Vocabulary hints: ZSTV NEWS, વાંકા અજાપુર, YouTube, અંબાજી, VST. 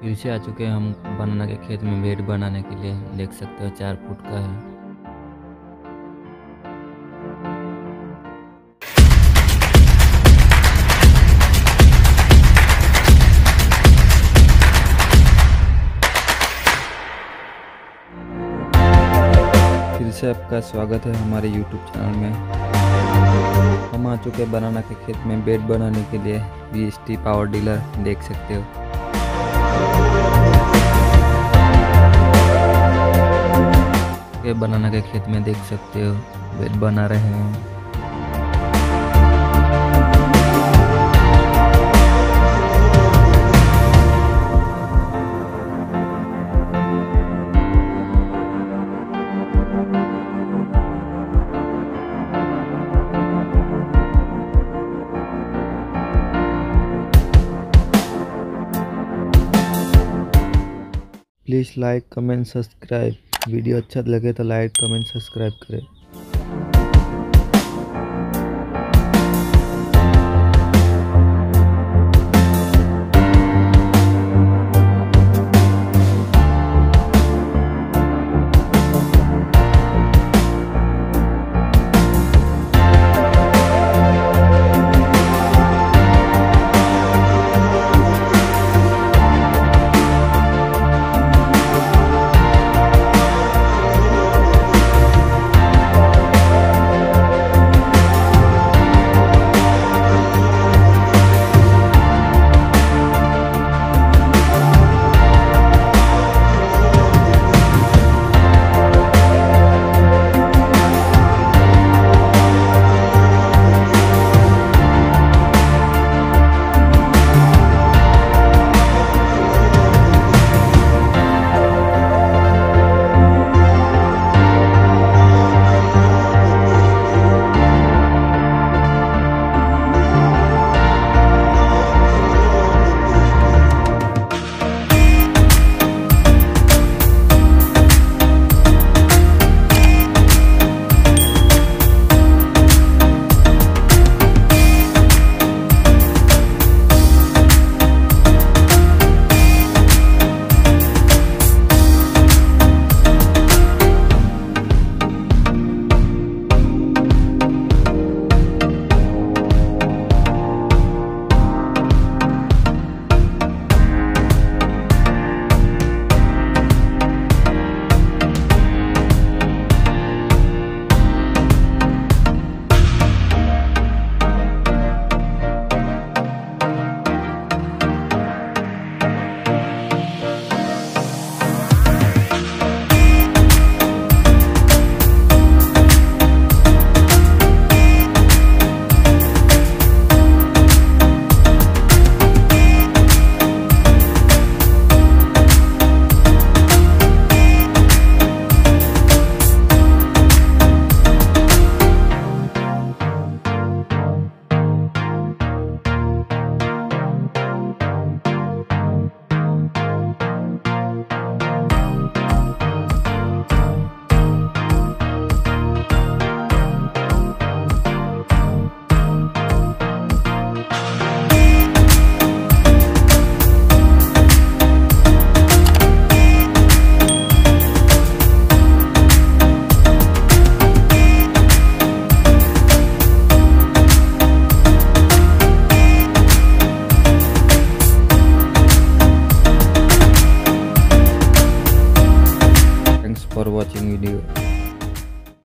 फिर से आ चुके हैं हम बनाना के खेत में बेड बनाने के लिए। देख सकते हो 4 फुट का है। से आपका स्वागत है हमारे YouTube चैनल में। हम आ चुके बनाना के खेत में बेड बनाने के लिए VST पावर डीलर। देख सकते हो ये बनाना के खेत में, देख सकते हो बेड बना रहे हैं। Please like comment subscribe. Video अच्छा लगे तो लाइक कमेंट सब्सक्राइब करें। For watching video.